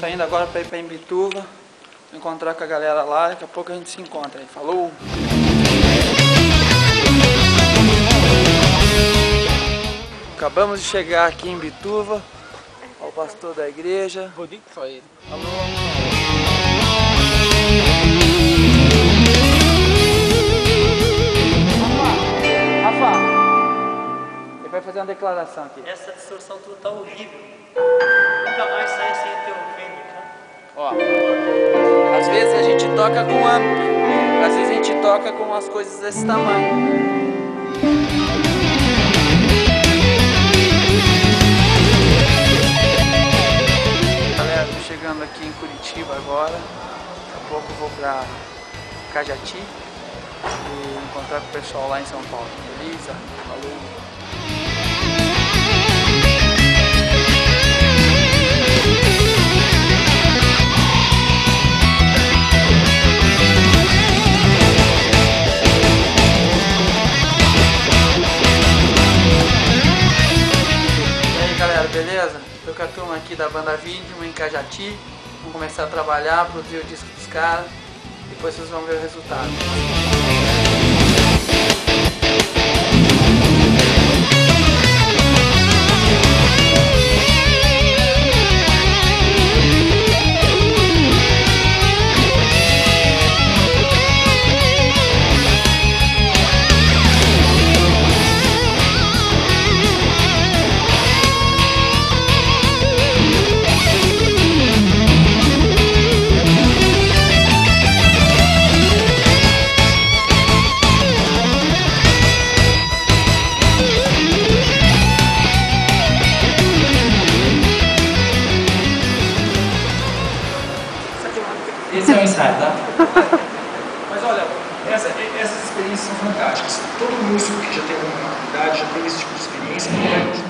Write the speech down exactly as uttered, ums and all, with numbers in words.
Saindo agora para ir para Imbituva, encontrar com a galera lá, daqui a pouco a gente se encontra aí. Falou! Acabamos de chegar aqui em Imbituva, ao pastor da igreja. Rodrigo, só ele. Alô, Rafa, Rafa, ele vai fazer uma declaração aqui. Essa distorção tudo tá horrível. Nunca mais sai sem ter um filme, cara. Ó, às vezes a gente toca com amplo, às vezes a gente toca com umas coisas desse tamanho. Chegando aqui em Curitiba agora, daqui a pouco eu vou pra Cajati e encontrar com o pessoal lá em São Paulo. Beleza? Falou! E aí galera, beleza? Estou com a turma aqui da banda Vídeo em Cajati, vamos começar a trabalhar, produzir o disco dos caras, depois vocês vão ver o resultado. Esse é o ensaio, tá? Mas olha, essa, essas experiências são fantásticas. Todo músico que já tem alguma idade, já tem esse tipo de experiência, vai